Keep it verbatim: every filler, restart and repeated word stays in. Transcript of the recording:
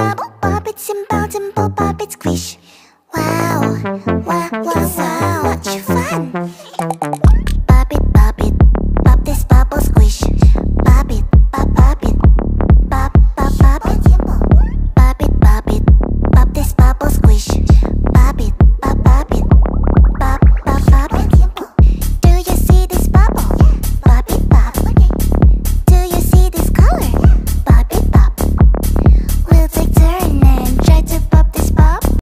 bubble, bob it, simple, simple, bob it, squish. Wow, wow, wow, wow, such fun.